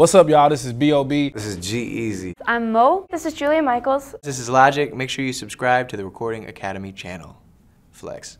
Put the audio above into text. What's up, y'all? This is B.O.B. This is G-Easy. I'm Mo. This is Julia Michaels. This is Logic. Make sure you subscribe to the Recording Academy channel. Flex.